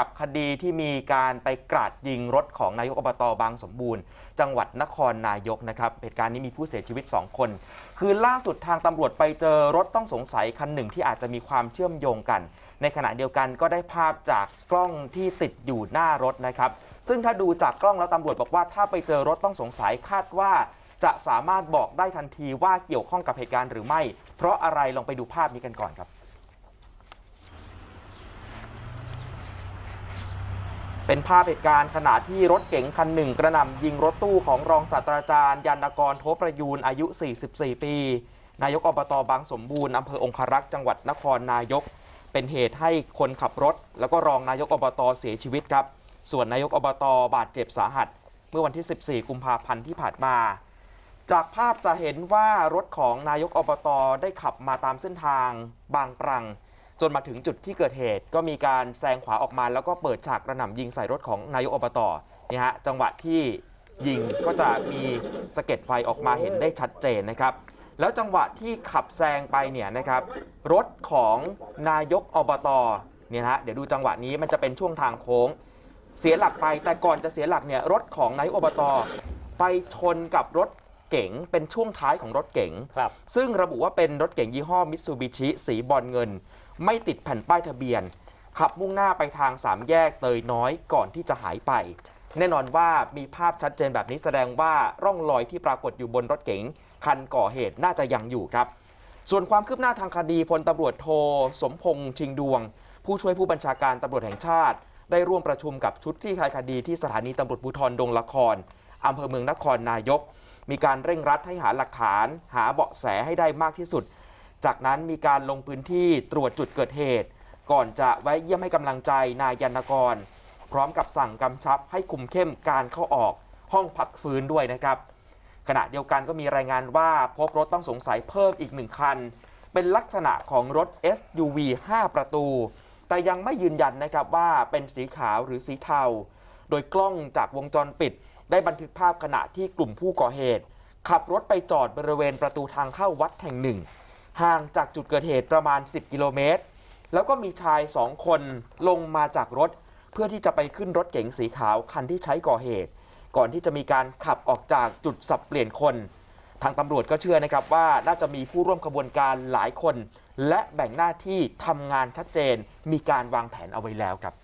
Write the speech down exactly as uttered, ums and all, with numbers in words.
กับคดีที่มีการไปกราดยิงรถของนายกอบตบางสมบูรณ์จังหวัดนครนายกนะครับเหตุการณ์นี้มีผู้เสียชีวิตสองคนคือล่าสุดทางตำรวจไปเจอรถต้องสงสัยคันหนึ่งที่อาจจะมีความเชื่อมโยงกันในขณะเดียวกันก็ได้ภาพจากกล้องที่ติดอยู่หน้ารถนะครับซึ่งถ้าดูจากกล้องแล้วตำรวจบอกว่าถ้าไปเจอรถต้องสงสัยคาดว่าจะสามารถบอกได้ทันทีว่าเกี่ยวข้องกับเหตุการณ์หรือไม่เพราะอะไรลองไปดูภาพนี้กันก่อนครับเป็นภาพเหตุการณ์ขณะที่รถเก๋งคันหนึ่งกระหน่ำยิงรถตู้ของรองศาสตราจารย์ยานกรโทประยูนอายุสี่สิบสี่ปีนายกอบตบางสมบูรณ์อำเภอองครักษ์จังหวัดนครนายกเป็นเหตุให้คนขับรถแล้วก็รองนายกอบตเสียชีวิตครับส่วนนายกอบตบาดเจ็บสาหัสเมื่อวันที่สิบสี่กุมภาพันธ์ที่ผ่านมาจากภาพจะเห็นว่ารถของนายกอบตได้ขับมาตามเส้นทางบางปรังจนมาถึงจุดที่เกิดเหตุก็มีการแซงขวาออกมาแล้วก็เปิดฉากกระหน่ำยิงใส่รถของนายกอบตนี่ฮะจังหวะที่ยิงก็จะมีสะเก็ดไฟออกมาเห็นได้ชัดเจนนะครับแล้วจังหวะที่ขับแซงไปเนี่ยนะครับรถของนายกอบตเนี่ยฮะเดี๋ยวดูจังหวะนี้มันจะเป็นช่วงทางโค้งเสียหลักไปแต่ก่อนจะเสียหลักเนี่ยรถของนายกอบตไปชนกับรถเก๋งเป็นช่วงท้ายของรถเก๋งซึ่งระบุว่าเป็นรถเก๋งยี่ห้อมิตซูบิชิสีบอลเงินไม่ติดแผ่นป้ายทะเบียนขับมุ่งหน้าไปทางสามแยกเตยน้อยก่อนที่จะหายไปแน่นอนว่ามีภาพชัดเจนแบบนี้แสดงว่าร่องรอยที่ปรากฏอยู่บนรถเก๋งคันก่อเหตุน่าจะยังอยู่ครับส่วนความคืบหน้าทางคดีพลตำรวจโทสมพงษ์ชิงดวงผู้ช่วยผู้บัญชาการตำรวจแห่งชาติได้ร่วมประชุมกับชุดคลี่คลายคดีที่สถานีตำรวจภูธรดงละครอำเภอเมืองนครนายกมีการเร่งรัดให้หาหลักฐานหาเบาะแสให้ได้มากที่สุดจากนั้นมีการลงพื้นที่ตรวจจุดเกิดเหตุก่อนจะแวะเยี่ยมให้กำลังใจนายยานกรพร้อมกับสั่งกำชับให้คุมเข้มการเข้าออกห้องพักฟื้นด้วยนะครับขณะเดียวกันก็มีรายงานว่าพบรถต้องสงสัยเพิ่มอีกหนึ่งคันเป็นลักษณะของรถ เอส ยู วี ห้า ประตูแต่ยังไม่ยืนยันนะครับว่าเป็นสีขาวหรือสีเทาโดยกล้องจากวงจรปิดได้บันทึกภาพขณะที่กลุ่มผู้ก่อเหตุขับรถไปจอดบริเวณประตูทางเข้าวัดแห่งหนึ่งห่างจากจุดเกิดเหตุประมาณสิบกิโลเมตรแล้วก็มีชายสองคนลงมาจากรถเพื่อที่จะไปขึ้นรถเก๋งสีขาวคันที่ใช้ก่อเหตุก่อนที่จะมีการขับออกจากจุดสับเปลี่ยนคนทางตำรวจก็เชื่อนะครับว่าน่าจะมีผู้ร่วมขบวนการหลายคนและแบ่งหน้าที่ทำงานชัดเจนมีการวางแผนเอาไว้แล้วครับ